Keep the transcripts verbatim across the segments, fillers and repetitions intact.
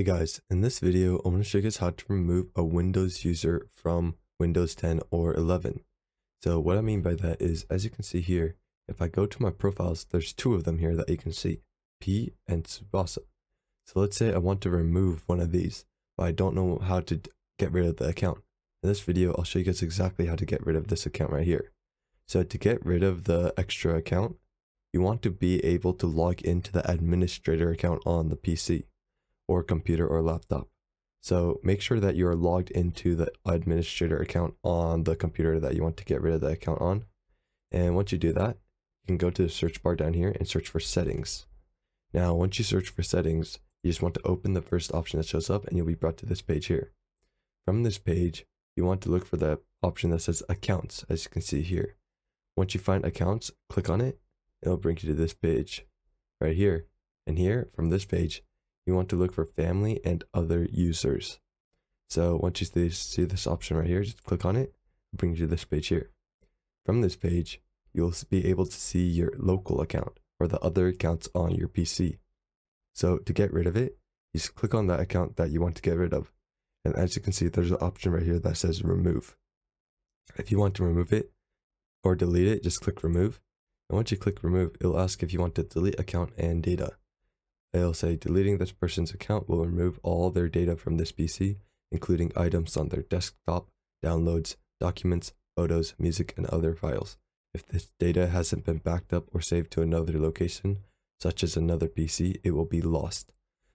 Hey guys, in this video, I'm going to show you guys how to remove a Windows user from Windows ten or eleven. So what I mean by that is, as you can see here, if I go to my profiles, there's two of them here that you can see, P and Tsubasa. So let's say I want to remove one of these, but I don't know how to get rid of the account. In this video, I'll show you guys exactly how to get rid of this account right here. So to get rid of the extra account, you want to be able to log into the administrator account on the P C. Or computer or laptop. So make sure that you're logged into the administrator account on the computer that you want to get rid of the account on. And once you do that, you can go to the search bar down here and search for settings. Now, once you search for settings, you just want to open the first option that shows up and you'll be brought to this page here. From this page, you want to look for the option that says accounts, as you can see here. Once you find accounts, click on it. It'll bring you to this page right here. And here, from this page, you want to look for family and other users. So once you see this option right here, just click on it, it brings you to this page here. From this page, you'll be able to see your local account or the other accounts on your P C. So to get rid of it, you just click on that account that you want to get rid of. And as you can see, there's an option right here that says remove. If you want to remove it or delete it, just click remove. And once you click remove, it'll ask if you want to delete account and data. It'll say deleting this person's account will remove all their data from this P C, including items on their desktop, downloads, documents, photos, music, and other files. If this data hasn't been backed up or saved to another location, such as another P C, it will be lost.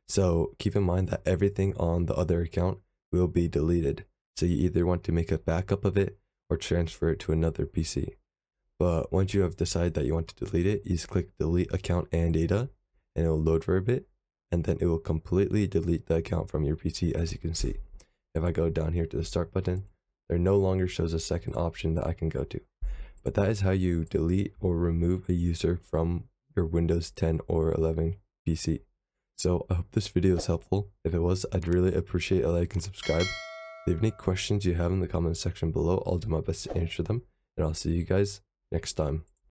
So keep in mind that everything on the other account will be deleted. So you either want to make a backup of it or transfer it to another P C. But once you have decided that you want to delete it, you just click delete account and data. And it will load for a bit, and then it will completely delete the account from your P C, as you can see. If I go down here to the start button, there no longer shows a second option that I can go to. But that is how you delete or remove a user from your Windows ten or eleven P C. So I hope this video is helpful. If it was, I'd really appreciate a like and subscribe. Leave any questions you have in the comments section below. I'll do my best to answer them, and I'll see you guys next time.